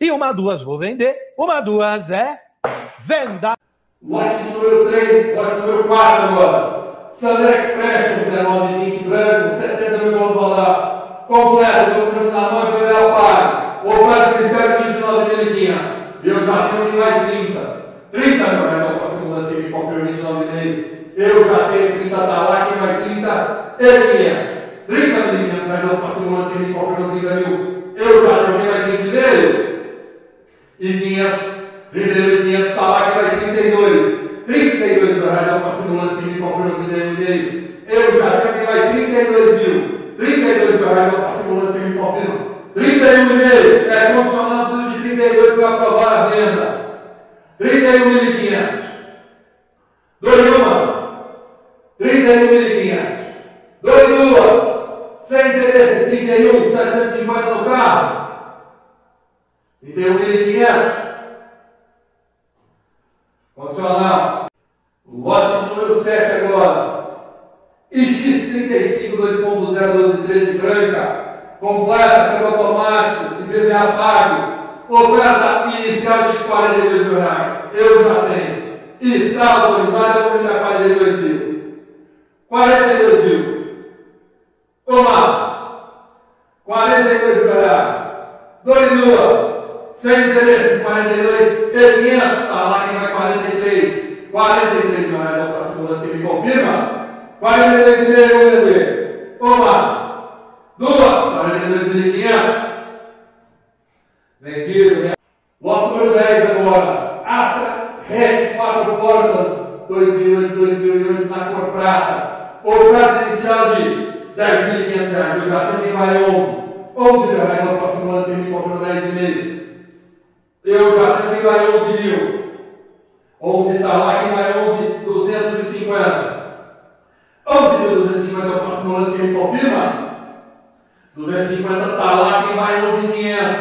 E uma, duas, vou vender. Uma, duas é venda. Lote número 3, lote número 4 agora. Sander Expression, 19,20 branco, 70 mil dólares. Completo, do campo da mão e foi ao par. O preço inicial é 29.500. Eu já tenho mais 30. 30 mil reais, só para a segunda série, confirma 29,5. Eu já tenho 30, tá lá, quem vai 30 e 500. 30 mil reais, só para a segunda série, confirma 30 mil. Eu já tenho, quem vai 30 dele? E 500. 32.500 está lá que vai 32. 32 mil reais é uma simulação de confronto de meio. Eu já tenho que vai 32 mil. 32 mil reais é uma simulação de confronto. 31,5 é condicionado o de 32 para aprovar a venda. 31.500. 2,1. 31.500. 2,2. Sem interesse, 31.750 no carro. 31.500. Condicional. Lote número 7 agora. IX35 2.01213 branca. Completa, câmbio automático, IPVA pago. Oferta inicial de 42 mil reais. Eu já tenho. Está autorizado, eu vou me dar 42 mil. 42 mil. Uma. 42 mil reais. 2,2. Sem interesse, 42 e 500, está lá quem vai 43. 43 mil reais, para a segunda, se me confirma. 43 mil, vou vender. Uma, duas, 42.500. Vendido. Lote número 10 agora. Astra Hatch 4 portas, 2008-2008, na cor prata. O prazo inicial de 10.500 reais, o gato também vale 11. 11 mil reais, para a segunda, se me confirma 10,5. Eu já tenho quem vai 11 mil. 11 está lá, quem vai 11.250. 11.250 é o próximo lance que me confirma. 250 está lá, quem vai 11.500.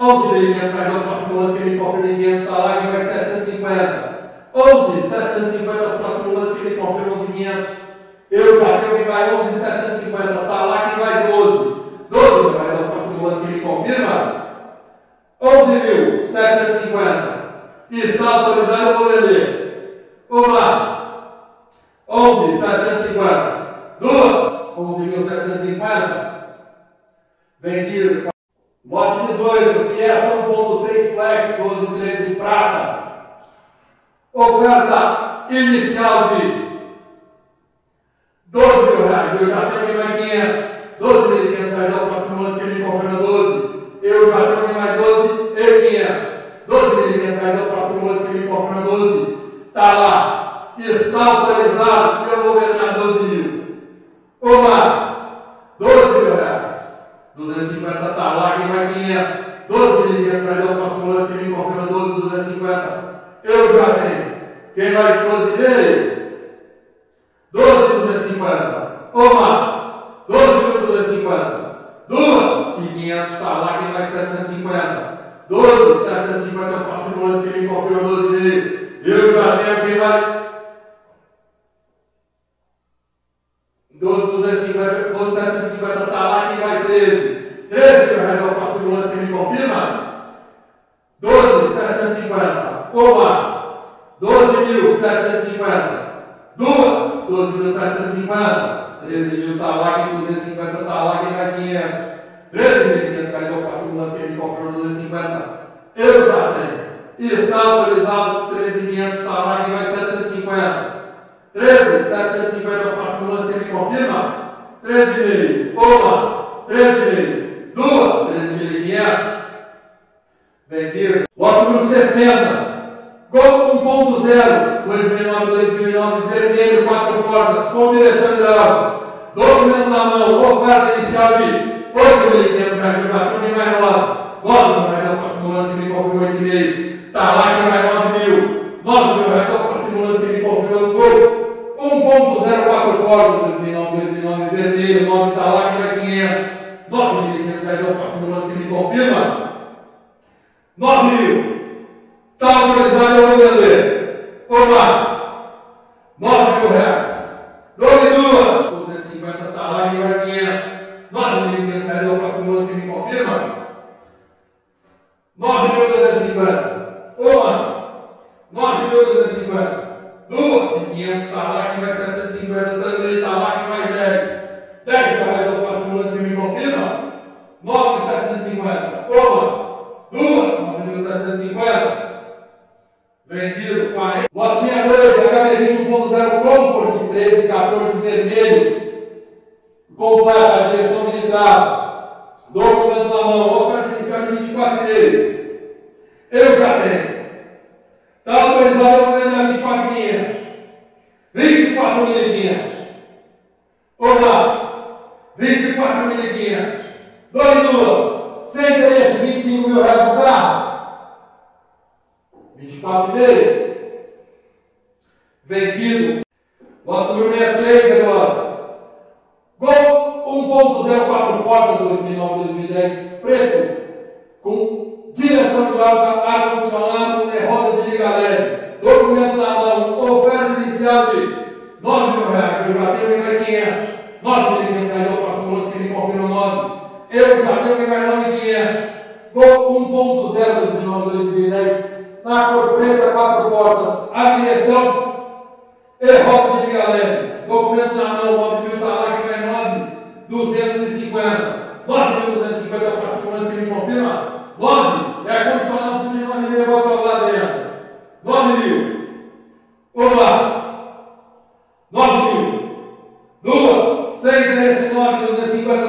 11.500 faz o próximo lance que me confirma. 500 está lá, quem vai 750. 11.750 é o próximo lance que me confirma. 11.500. Eu já tenho quem vai 11.750. Está lá, quem vai 12. 12 faz o próximo lance que me confirma. 11.750. Está autorizado, eu vou vender. Vamos lá. 11.750. Duas. 11.750. Vendido. Lote 18. Fiesta 1.6 Flex 12.13 prata. Oferta inicial de 12 mil reais. Eu já peguei mais 500. 12.500 reais é o próximo lance que ele confirma 12. Eu já tenho mais 12 e 500. 12.500 reais é o próximo lance que me compra 12. Está lá. Está autorizado. Eu vou ganhar 12 mil. Uma. 12 mil reais. 250 está lá. Quem vai 500? 12.500 reais é o próximo lance que me compra 12. 250. Eu já tenho. Quem vai 12 dele? 12.250. Uma. 12.250. Duas, e 500 está lá, quem vai 750. 12, 750 é o próximo lance que me confirma 12 mil. Eu já tenho quem vai 12, 750 está lá, quem vai 13. 13 mil reais é o próximo lance que me confirma. 12, 750. Uma, 12.750. Duas, 12.750. 13 mil está lá, quem 250 está lá, quem vai 500. 13.500 reais eu passo o lance que me confirma 250. Eu já tenho. Está autorizado, 13.500 está lá, quem vai 750. 13.750 eu passo o lance que me confirma. 13.000. Uma. 13.000. Duas. 13.500. Vendido. Lote número 60. Gol 1.0, 2009-2009, vermelho, 4 portas, com direção hidráulica. Documento na mão, oferta inicial de 8.500 reais, jogar para quem vai 9. 9 mil reais é o próximo lance que me confirma 8,5. Está lá quem vai 9 mil. 9 mil reais é o próximo lance que me confirma no gol. 1.0, 4 portas, 2009-2009, vermelho, 9 está lá quem vai 500. 9.500 reais é o próximo lance que me confirma. 9 mil. Está autorizado, eu vou vender. Opa! 9 mil reais. 2,2. 250 está lá, quem vai 500. 9.500 reais é o próximo lance que me confirma. 9 dele, compara a direção militar, documento na mão, oferta inicial de 24 dele. Eu já tenho. Está autorizado o documento da 24.500. 24.500. Ou lá, 24.500. 2 luas. Sem interesse, 25 mil reais por carro. 24 dele. Vendido. Voto número 63 agora. Gol 1.04 Porta 2009-2010 preto, com direção hidráulica, ar-condicionado e rodas de liga leve. Documento na mão, oferta inicial de R$9.000. Eu já tenho R$1.500. R$9.500 ao próximo ano, se ele confirma o 9. Eu já tenho R$9.500. Gol 1.0 2009-2010 na cor preta, 4 portas. A direção e rodas de liga leve. Documento na mão, 9.000, está lá que vai 9.250. 9.250 para a segurança, ele confirma. 9, é condicionado de 9.000, bota lá dentro. 9.000. Vamos lá. 9.000. 2, 6, 10, 9, 250.